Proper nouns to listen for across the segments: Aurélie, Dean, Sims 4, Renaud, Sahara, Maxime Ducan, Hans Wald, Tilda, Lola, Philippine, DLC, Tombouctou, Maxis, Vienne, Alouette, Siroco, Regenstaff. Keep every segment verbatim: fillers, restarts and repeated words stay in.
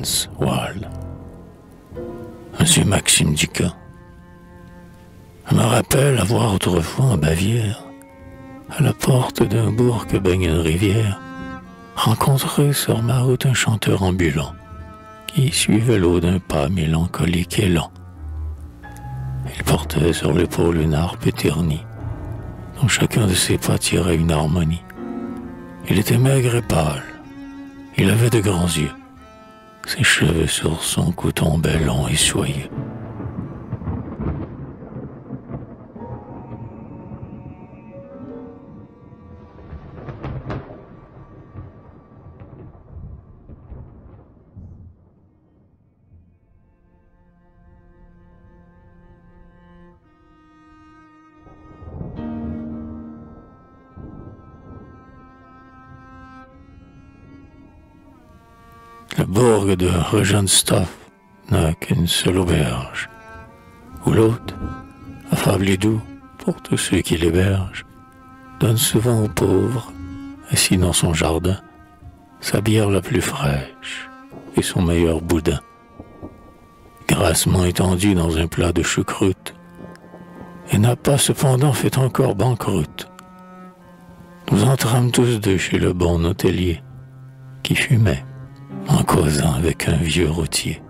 Hans Wald. Monsieur Maxime Ducan. Je me rappelle avoir autrefois en Bavière, à la porte d'un bourg que baigne une rivière, rencontré sur ma route un chanteur ambulant qui suivait l'eau d'un pas mélancolique et lent. Il portait sur l'épaule une harpe éternie, dont chacun de ses pas tirait une harmonie. Il était maigre et pâle, il avait de grands yeux, ses cheveux sur son cou tombaient longs et soyeux. Le bourg de Regenstaff n'a qu'une seule auberge, où l'hôte, affable et doux pour tous ceux qui l'hébergent, donne souvent aux pauvres, assis dans son jardin, sa bière la plus fraîche et son meilleur boudin, grassement étendu dans un plat de choucroute, et n'a pas cependant fait encore banqueroute. Nous entrâmes tous deux chez le bon hôtelier, qui fumait, en causant avec un vieux routier.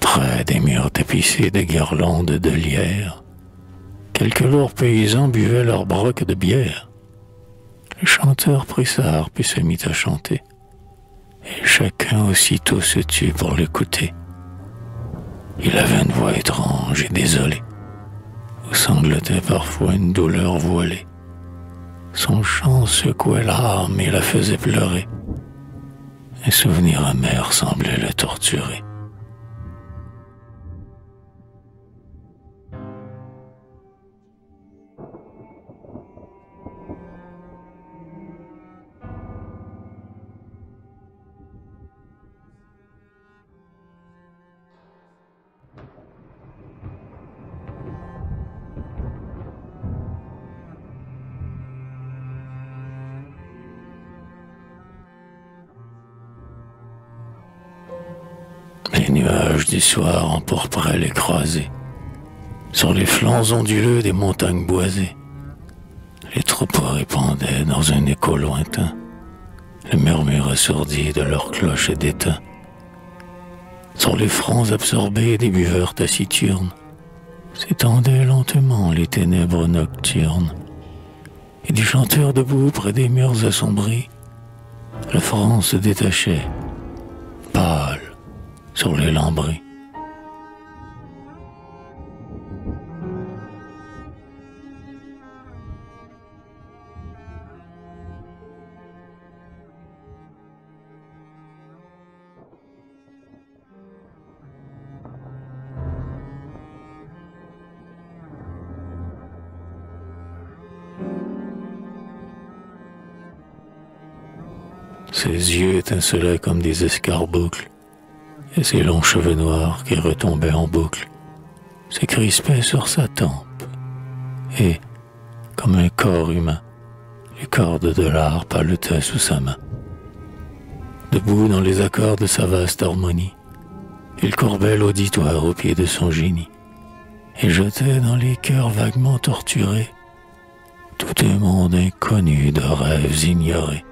Près des murs tapissés de guirlandes de lierre, quelques lourds paysans buvaient leurs brocs de bière. Le chanteur prit sa harpe et se mit à chanter, et chacun aussitôt se tut pour l'écouter. Il avait une voix étrange et désolée, où sanglotait parfois une douleur voilée. Son chant secouait l'âme et la faisait pleurer. Un souvenir amer semblait la torturer. Les nuages du soir empourpraient les croisées, sur les flancs onduleux des montagnes boisées. Les troupeaux répandaient dans un écho lointain le murmure assourdi de leurs cloches d'étain. Sur les fronts absorbés des buveurs taciturnes s'étendaient lentement les ténèbres nocturnes, et des chanteurs debout près des murs assombris, le front se détachait, pâle, sur les lambris. Ses yeux étincelaient comme des escarboucles, et ses longs cheveux noirs qui retombaient en boucle se crispaient sur sa tempe, et, comme un corps humain, les cordes de l'harpe haletaient sous sa main. Debout dans les accords de sa vaste harmonie, il courbait l'auditoire au pied de son génie, et jetait dans les cœurs vaguement torturés tout un monde inconnu de rêves ignorés.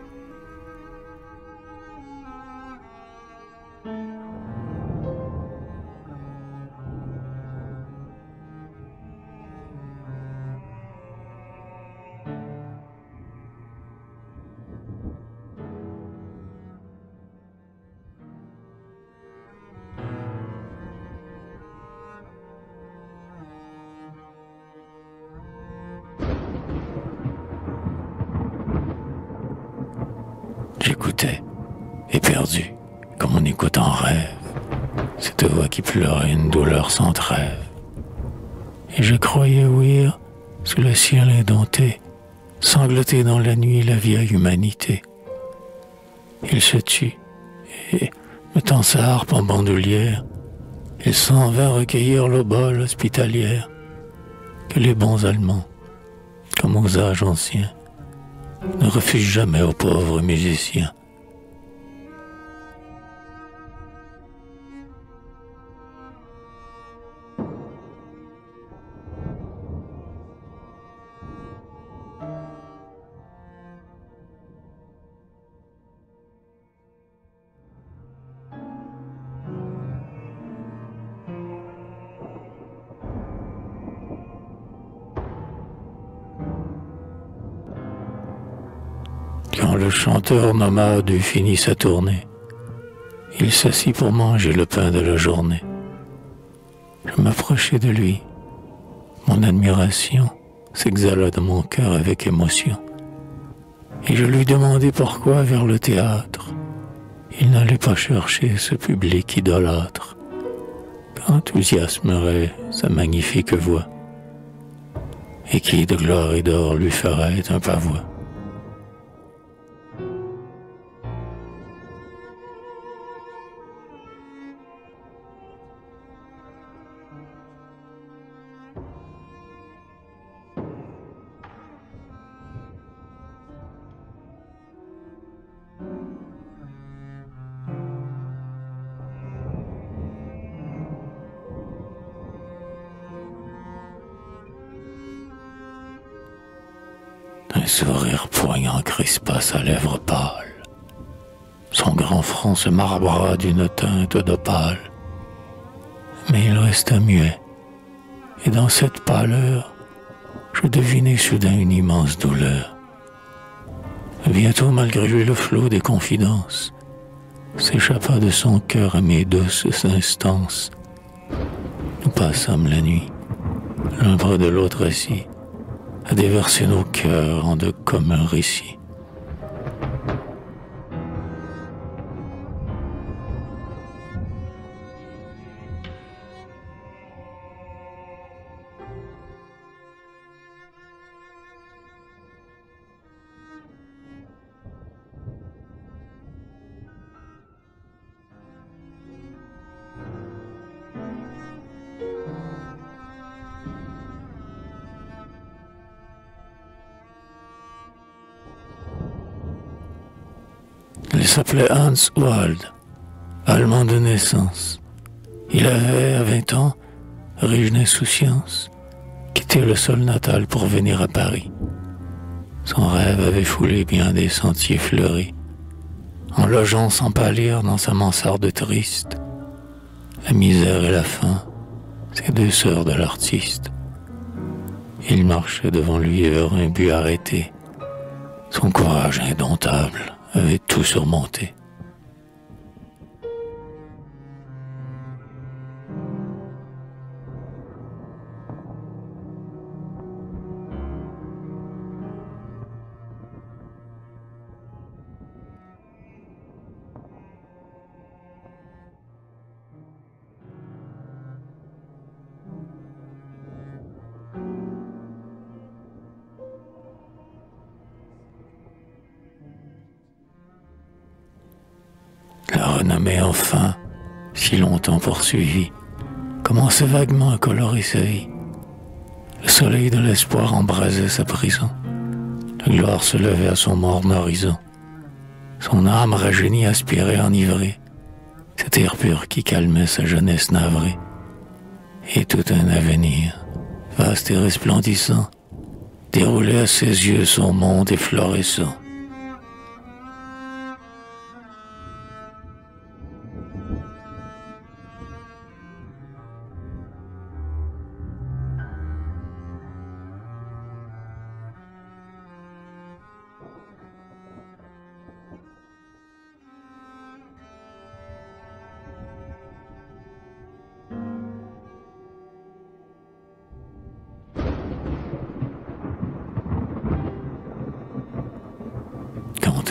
J'écoutais, éperdu, comme on écoute un rêve, cette voix qui pleurait une douleur sans trêve. Et je croyais ouïr, sous le ciel édenté, sangloter dans la nuit la vieille humanité. Il se tut, et, mettant sa harpe en bandoulière, il s'en vint recueillir l'obole hospitalière que les bons Allemands, comme aux âges anciens, ne refusent jamais aux pauvres musiciens. Le chanteur nomade eut fini sa tournée. Il s'assit pour manger le pain de la journée. Je m'approchai de lui. Mon admiration s'exhala de mon cœur avec émotion. Et je lui demandai pourquoi, vers le théâtre, il n'allait pas chercher ce public idolâtre qu'enthousiasmerait sa magnifique voix et qui, de gloire et d'or, lui ferait un pavois. Un sourire poignant crispa sa lèvre pâle. Son grand front se marbra d'une teinte d'opale. Mais il resta muet, et dans cette pâleur, je devinai soudain une immense douleur. Bientôt, malgré lui, le flot des confidences s'échappa de son cœur à mes douces instances. Nous passâmes la nuit, l'un près de l'autre assis, à déverser nos cœurs en de communs récits. Il s'appelait Hans Wald, allemand de naissance. Il avait, à vingt ans, riche d'insouciance, quitté le sol natal pour venir à Paris. Son rêve avait foulé bien des sentiers fleuris, en logeant sans pâlir dans sa mansarde triste. La misère et la faim, ces deux sœurs de l'artiste. Il marchait devant lui vers un but arrêté, son courage indomptable avait tout surmonté. Mais enfin, si longtemps poursuivi, commençait vaguement à colorer sa vie. Le soleil de l'espoir embrasait sa prison. La gloire se levait à son morne horizon. Son âme rajeunie aspirait enivrée cet air pur qui calmait sa jeunesse navrée. Et tout un avenir, vaste et resplendissant, déroulait à ses yeux son monde efflorescent.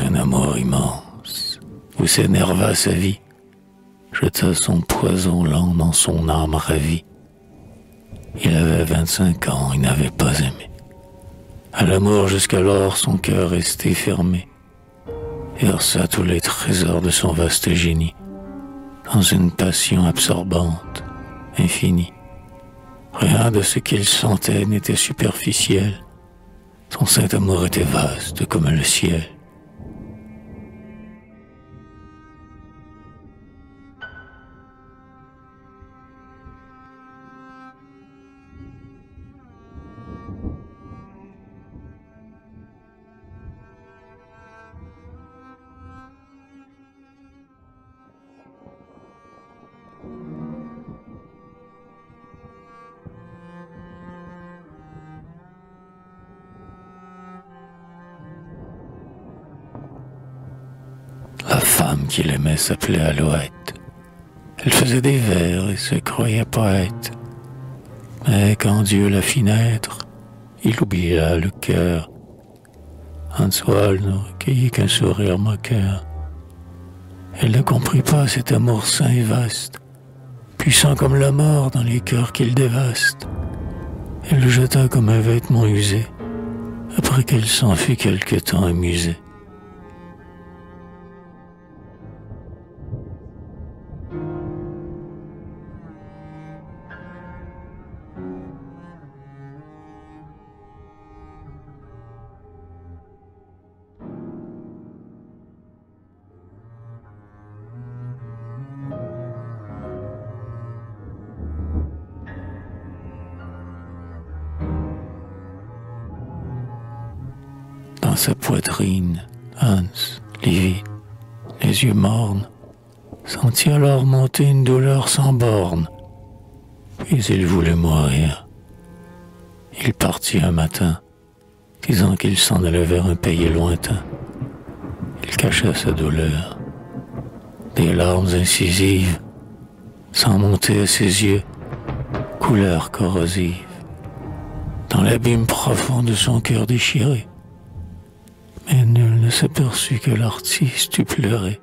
Un amour immense où s'énerva sa vie, jeta son poison lent dans son âme ravie. Il avait vingt-cinq ans, il n'avait pas aimé. À la mort jusqu'alors, son cœur restait fermé, versa tous les trésors de son vaste génie dans une passion absorbante, infinie. Rien de ce qu'il sentait n'était superficiel. Son saint amour était vaste comme le ciel. Qu'il aimait s'appelait Alouette. Elle faisait des vers et se croyait poète. Mais quand Dieu la fit naître, il oublia le cœur. Hans Wald ne recueillit qu'un sourire moqueur. Elle ne comprit pas cet amour saint et vaste, puissant comme la mort dans les cœurs qu'il dévaste. Elle le jeta comme un vêtement usé, après qu'elle s'en fut quelque temps amusée. Dans sa poitrine, Hans, livide, les yeux mornes, sentit alors monter une douleur sans borne. Puis il voulait mourir. Il partit un matin, disant qu'il s'en allait vers un pays lointain. Il cacha sa douleur. Des larmes incisives, sans monter à ses yeux, couleur corrosive, dans l'abîme profond de son cœur déchiré. Mais nul ne s'aperçut que l'artiste eût pleuré.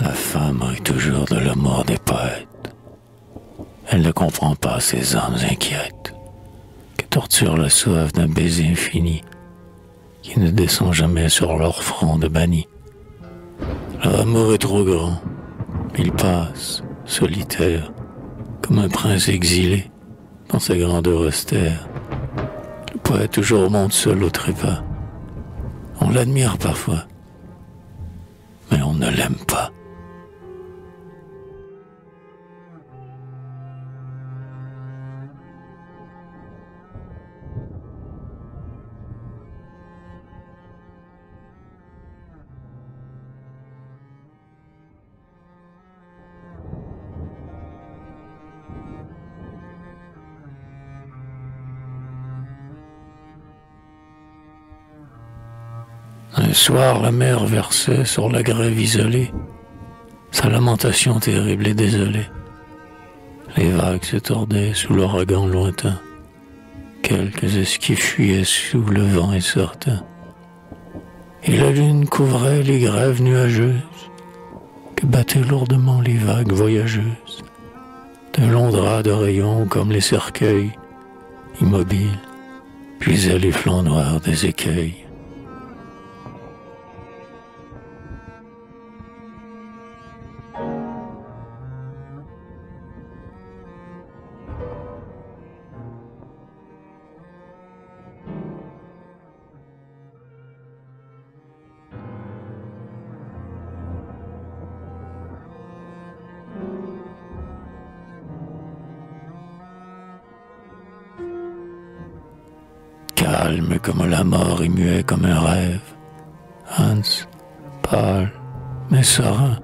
La femme rit toujours de la mort des poètes. Elle ne comprend pas ces âmes inquiètes que torture la soif d'un baiser infini qui ne descend jamais sur leur front de banni. Leur amour est trop grand. Il passe, solitaire, comme un prince exilé dans sa grandeur austère. Le poète toujours monte seul au trépas. On l'admire parfois, mais on ne l'aime pas. Un soir, la mer versait sur la grève isolée sa lamentation terrible et désolée. Les vagues se tordaient sous l'ouragan lointain. Quelques esquifs fuyaient sous le vent incertain. Et la lune couvrait les grèves nuageuses que battaient lourdement les vagues voyageuses. De longs draps de rayons comme les cercueils, immobiles, puisaient les flancs noirs des écueils. Calme comme la mort et muet comme un rêve, Hans, pâle mais serein,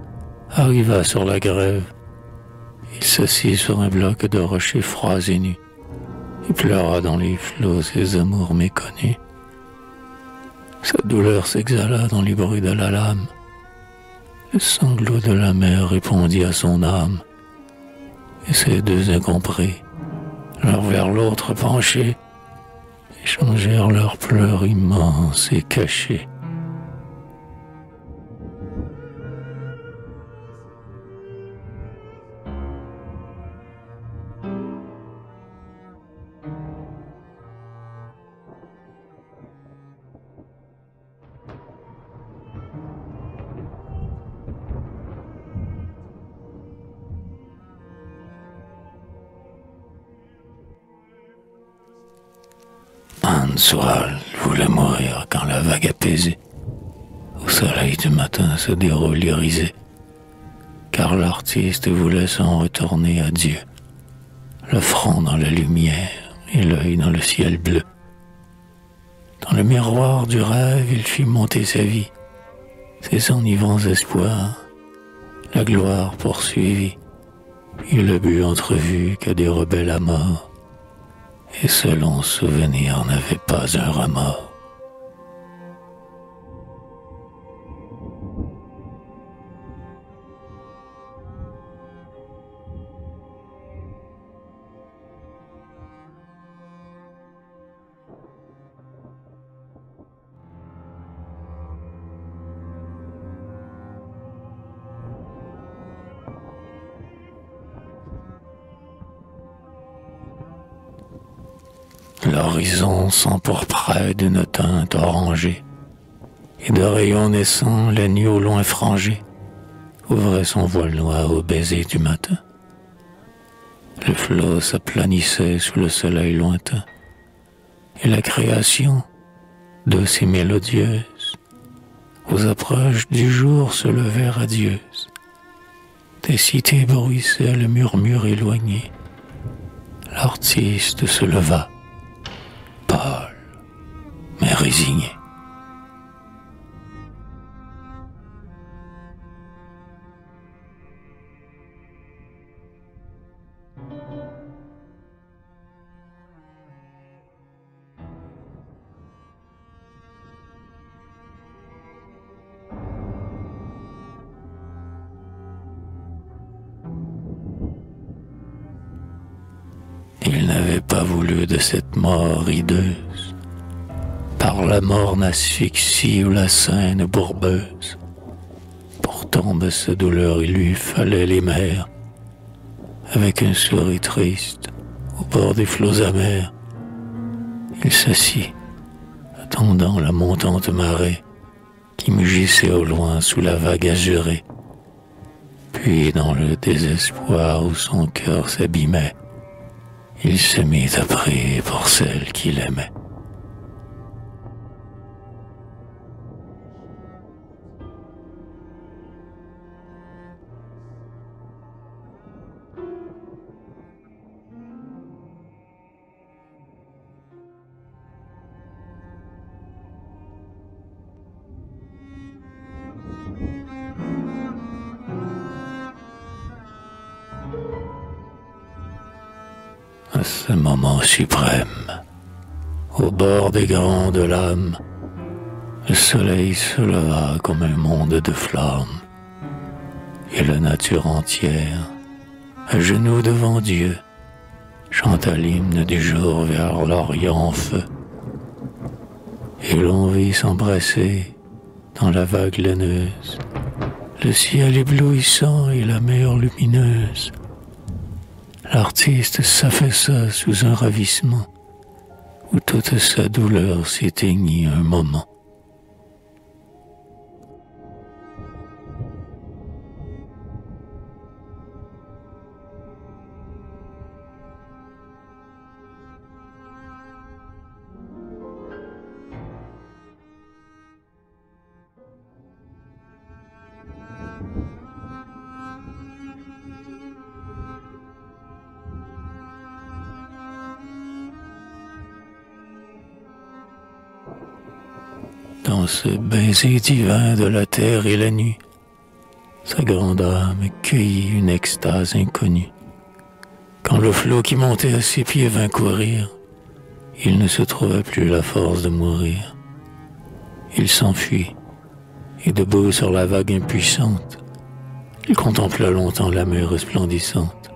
arriva sur la grève. Il s'assit sur un bloc de rochers froids et nus. Il pleura dans les flots ses amours méconnus. Sa douleur s'exhala dans les bruits de la lame. Le sanglot de la mer répondit à son âme. Et ces deux incompris, l'un vers l'autre penchés, échangèrent leurs pleurs immenses et cachés. Hans Wald voulait mourir quand la vague apaisée au soleil du matin se déroule irisée, car l'artiste voulait s'en retourner à Dieu, le front dans la lumière et l'œil dans le ciel bleu. Dans le miroir du rêve, il fit monter sa vie, ses enivrants espoirs, la gloire poursuivie, puis le but entrevu que dérobait la mort. Et ce long souvenir n'avait pas un remords. L'horizon s'empourprait d'une teinte orangée, et de rayons naissants, l'agneau au loin frangé ouvrait son voile noir au baiser du matin. Le flot s'aplanissait sous le soleil lointain, et la création, douce et mélodieuse, aux approches du jour se levait radieuse. Des cités bruissaient le murmure éloigné. L'artiste se leva, pâle, mais résigné. Il n'avait pas voulu de cette mort hideuse, par la morne asphyxie ou la Seine bourbeuse. Pourtant de sa douleur il lui fallait les mers, avec un sourire triste au bord des flots amers. Il s'assit, attendant la montante marée qui mugissait au loin sous la vague azurée. Puis dans le désespoir où son cœur s'abîmait, il se mit à prier pour celle qu'il aimait. À ce moment suprême, au bord des grands de l'âme, le soleil se leva comme un monde de flammes, et la nature entière, à genoux devant Dieu, chanta l'hymne du jour vers l'Orient en feu. Et l'on vit s'embrasser dans la vague laineuse, le ciel éblouissant et la mer lumineuse. L'artiste s'affaissa sous un ravissement où toute sa douleur s'éteignit un moment. Dans ce baiser divin de la terre et la nuit, sa grande âme cueillit une extase inconnue. Quand le flot qui montait à ses pieds vint courir, il ne se trouva plus la force de mourir. Il s'enfuit, et debout sur la vague impuissante, il contempla longtemps la mer resplendissante.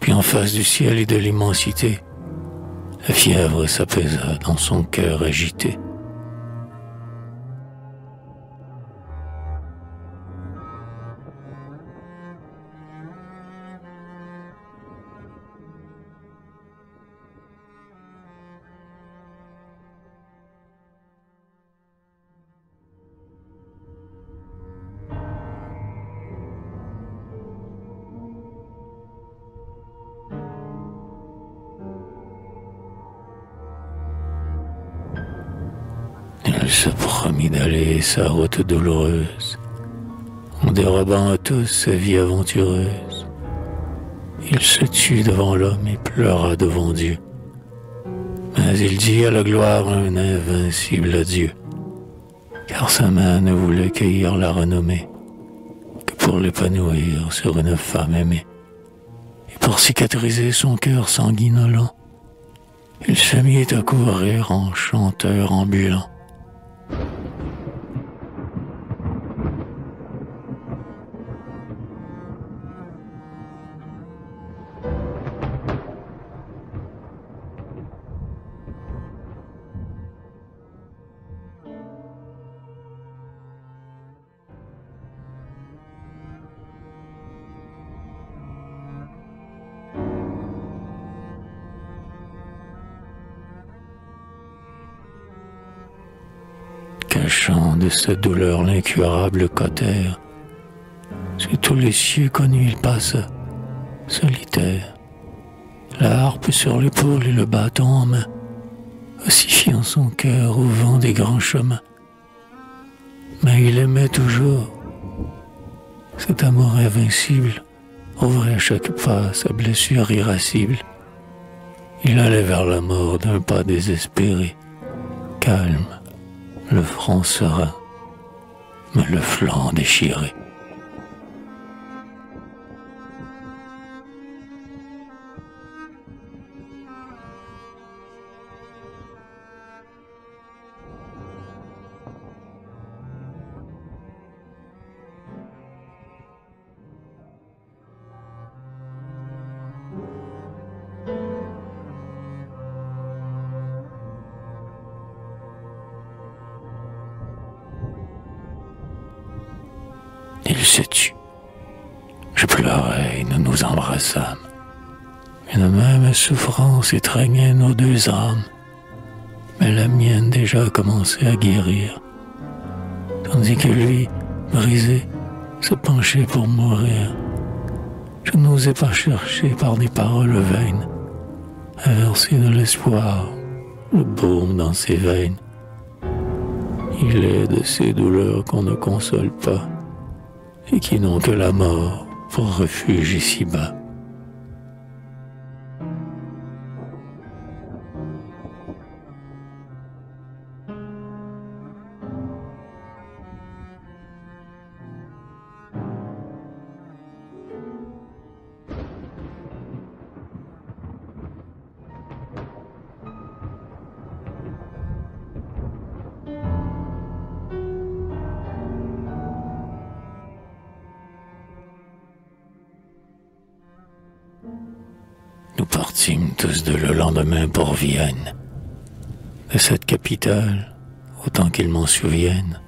Puis en face du ciel et de l'immensité, la fièvre s'apaisa dans son cœur agité. Il se promit d'aller sa route douloureuse, en dérobant à tous sa vie aventureuse. Il se tut devant l'homme et pleura devant Dieu. Mais il dit à la gloire un invincible adieu, car sa main ne voulait cueillir la renommée que pour l'épanouir sur une femme aimée. Et pour cicatriser son cœur sanguinolent, il se mit à courir en chanteur ambulant. Cachant de sa douleur l'incurable cautère, sur tous les cieux connus il passa, solitaire, la harpe sur l'épaule et le bâton en main, ossifiant son cœur au vent des grands chemins. Mais il aimait toujours. Cet amour invincible ouvrait à chaque pas sa blessure irascible. Il allait vers la mort d'un pas désespéré, calme, le front serein, mais le flanc déchiré. Il se tut. Je pleurais et nous nous embrassâmes. Une même souffrance étreignait nos deux âmes, mais la mienne déjà commençait à guérir, tandis que lui, brisé, se penchait pour mourir. Je n'osais pas chercher par des paroles vaines à verser de l'espoir, le baume dans ses veines. Il est de ces douleurs qu'on ne console pas, et qui n'ont que la mort pour refuge ici-bas. Nous partîmes tous deux le lendemain pour Vienne. De cette capitale, autant qu'il m'en souvienne,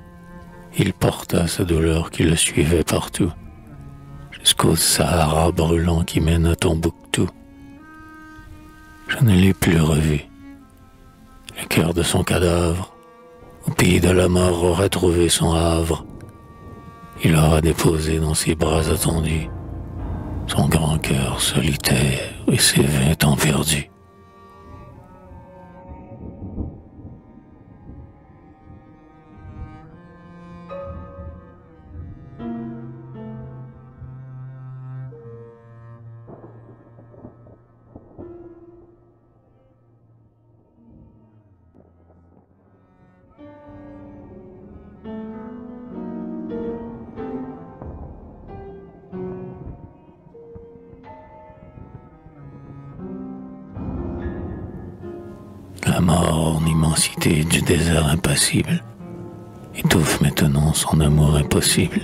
il porta sa douleur qui le suivait partout, jusqu'au Sahara brûlant qui mène à Tombouctou. Je ne l'ai plus revu. Le cœur de son cadavre, au pays de la mort, aurait trouvé son havre. Il l'aura déposé dans ses bras attendus, son grand cœur solitaire et ses vingt ans perdus. La mort en immensité du désert impassible étouffe maintenant son amour impossible,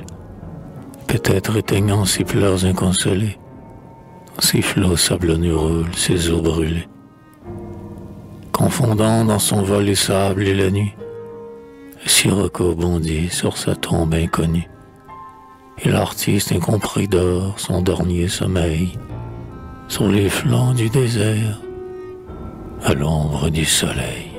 peut-être éteignant ses pleurs inconsolés, ses flots sablonneux roulent, ses eaux brûlées, confondant dans son vol les sables et la nuit. Siroco bondit sur sa tombe inconnue, et l'artiste incompris dort son dernier sommeil sur les flancs du désert, à l'ombre du soleil.